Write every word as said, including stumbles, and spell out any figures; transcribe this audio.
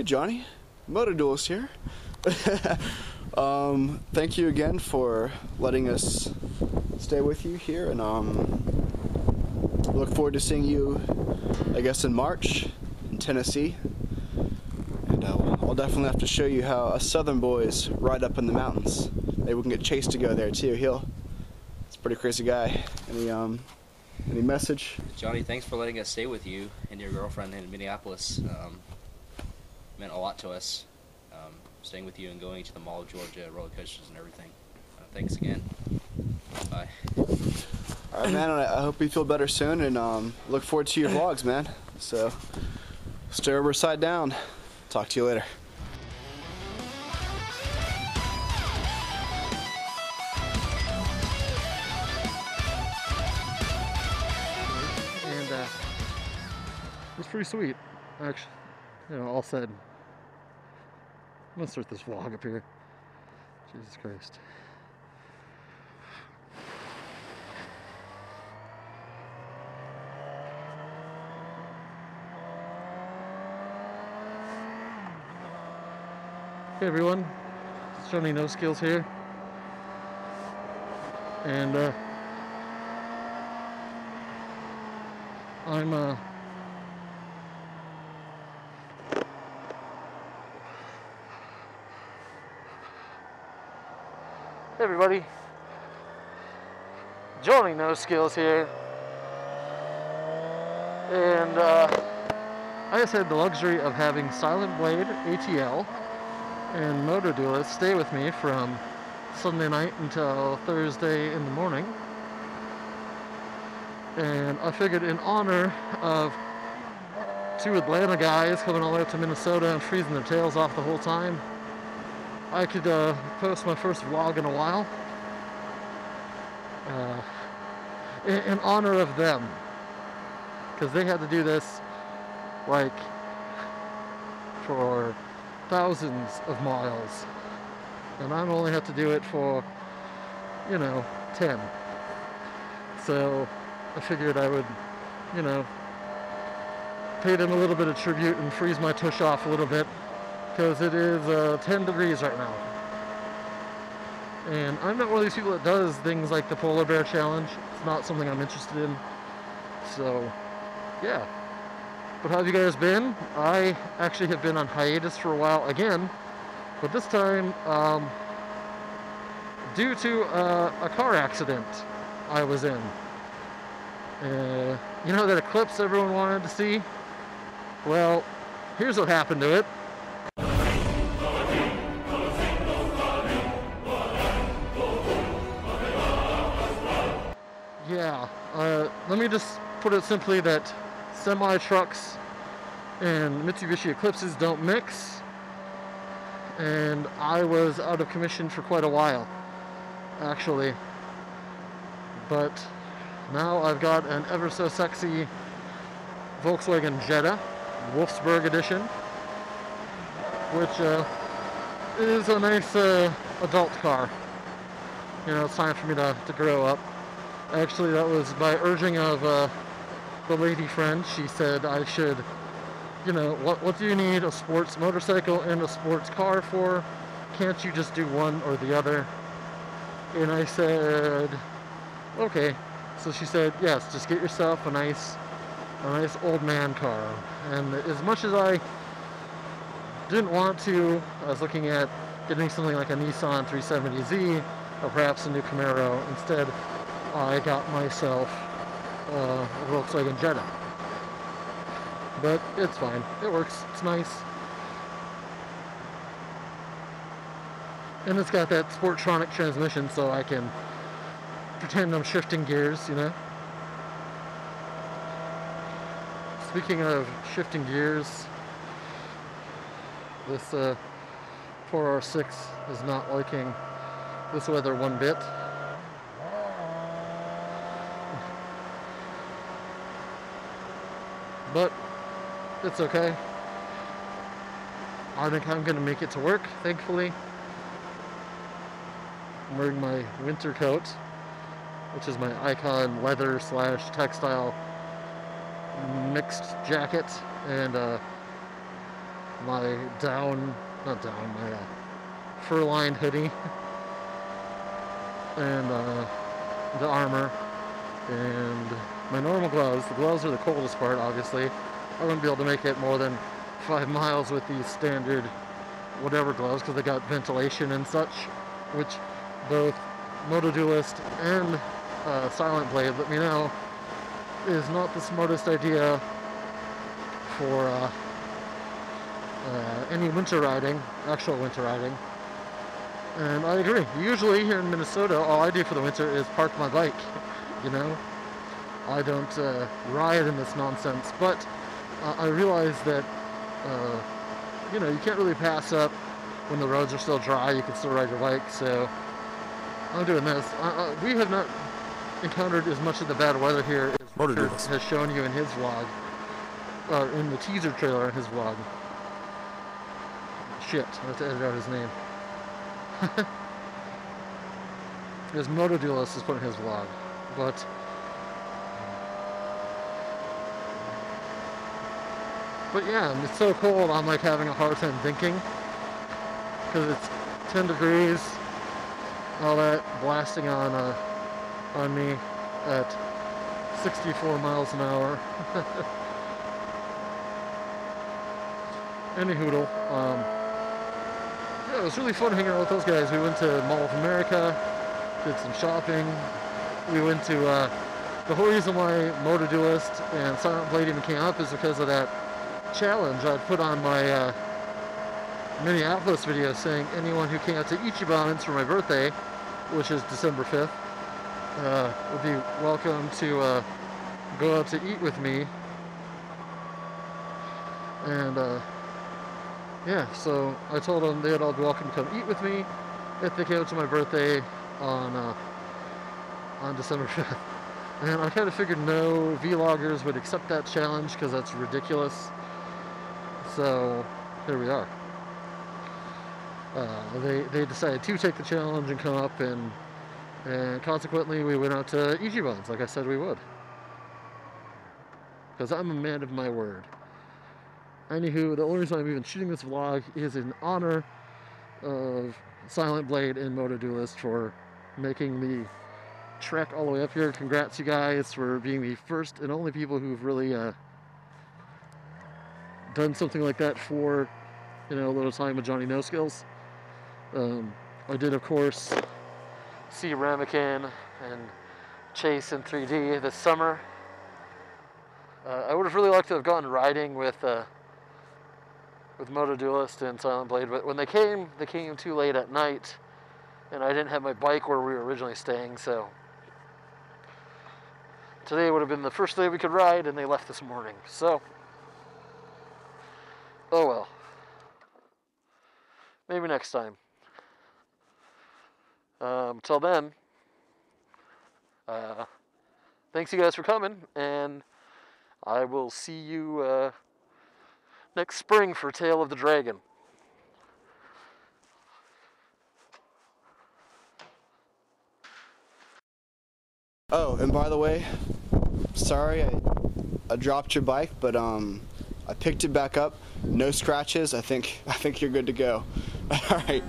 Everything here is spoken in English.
Hey Johnny, Motoduelist here. Um, thank you again for letting us stay with you here, and um, look forward to seeing you, I guess, in March in Tennessee. And uh, I'll definitely have to show you how us Southern boys ride up in the mountains. Maybe we can get Chase to go there too. He'll, it's a pretty crazy guy. Any um, any message? Johnny, thanks for letting us stay with you and your girlfriend in Minneapolis. Um, meant a lot to us. Um, staying with you and going to the Mall of Georgia, roller coasters and everything. Uh, thanks again. Bye. All right, man. I hope you feel better soon, and um, look forward to your vlogs, man. So, stay over side down. Talk to you later. And uh, it was pretty sweet, actually. You know, all said. I'm gonna start this vlog up here. Jesus Christ. Hey everyone, it's Johnny NoSkillz here, and uh, I'm uh, Hey everybody, Johnny NoSkillz here, and uh, I just had the luxury of having Silent Blade A T L and Motoduelist stay with me from Sunday night until Thursday in the morning, and I figured in honor of two Atlanta guys coming all the way up to Minnesota and freezing their tails off the whole time, I could uh, post my first vlog in a while uh, in, in honor of them, because they had to do this like for thousands of miles, and I only have to do it for, you know, ten. So I figured I would, you know, pay them a little bit of tribute and freeze my tush off a little bit, because it is uh, ten degrees right now. And I'm not one of these people that does things like the polar bear challenge. It's not something I'm interested in. So, yeah. But how have you guys been? I actually have been on hiatus for a while again, but this time um, due to uh, a car accident I was in. Uh, you know that Eclipse everyone wanted to see? Well, here's what happened to it. Yeah, uh, let me just put it simply that semi-trucks and Mitsubishi Eclipses don't mix, and I was out of commission for quite a while, actually, but now I've got an ever so sexy Volkswagen Jetta Wolfsburg edition, which uh, is a nice uh, adult car. You know, it's time for me to, to grow up. Actually, that was by urging of uh, the lady friend. She said I should, you know, what, what do you need a sports motorcycle and a sports car for? Can't you just do one or the other? And I said, okay. So she said, yes, just get yourself a nice, a nice old man car. And as much as I didn't want to, I was looking at getting something like a Nissan three seventy Z or perhaps a new Camaro. Instead, I got myself Uh, a Volkswagen Jetta, but it's fine, it works, it's nice, and it's got that Sportronic transmission, so I can pretend I'm shifting gears, you know. Speaking of shifting gears, this uh, four R six is not liking this weather one bit. But it's okay. I think I'm gonna make it to work, thankfully. I'm wearing my winter coat, which is my Icon leather slash textile mixed jacket, and uh, my down, not down, my uh, fur-lined hoodie and uh, the armor and my normal gloves. The gloves are the coldest part, obviously. I wouldn't be able to make it more than five miles with these standard whatever gloves because they got ventilation and such, which both Motoduelist and uh, Silent Blade let me know is not the smartest idea for uh, uh, any winter riding, actual winter riding. And I agree. Usually here in Minnesota, all I do for the winter is park my bike, you know? I don't uh, ride in this nonsense, but uh, I realize that, uh, you know, you can't really pass up when the roads are still dry. You can still ride your bike, so I'm doing this. I, I, we have not encountered as much of the bad weather here as Richard has shown you in his vlog, uh, in the teaser trailer in his vlog. Shit, I have to edit out his name. His Motoduelist is putting his vlog, but but yeah, it's so cold. I'm like having a hard time thinking because it's ten degrees, all that blasting on uh, on me at sixty-four miles an hour. Any hoodle. Um, Yeah, it was really fun hanging out with those guys. We went to Mall of America, did some shopping. We went to, uh, the whole reason why Motoduelist and Silent Blade even came up is because of that challenge I put on my uh, Minneapolis video saying anyone who came out to Ichiban's for my birthday, which is December fifth, uh, would be welcome to uh, go out to eat with me. And, uh, yeah, so I told them they'd all be welcome to come eat with me if they came out to my birthday on uh, on December fifth. And I kind of figured no vloggers would accept that challenge because that's ridiculous. So here we are. Uh, they they decided to take the challenge and come up, and and consequently we went out to E G Bones like I said we would. Because I'm a man of my word. Anywho, the only reason I'm even shooting this vlog is in honor of Silent Blade and Motoduelist for making the trek all the way up here. Congrats, you guys, for being the first and only people who've really uh, done something like that for, you know, a little time with Johnny NoSkillz. Um, I did, of course, see Ramekin and Chase in three D this summer. Uh, I would have really liked to have gone riding with... Uh, with Motoduelist and Silent Blade, but when they came, they came too late at night, and I didn't have my bike where we were originally staying, so today would have been the first day we could ride, and they left this morning, so oh well. Maybe next time. Um, till then, uh, thanks you guys for coming, and I will see you uh, next spring for Tale of the Dragon. Oh, and by the way, sorry I, I dropped your bike, but um, I picked it back up. No scratches. I think I think you're good to go. All right.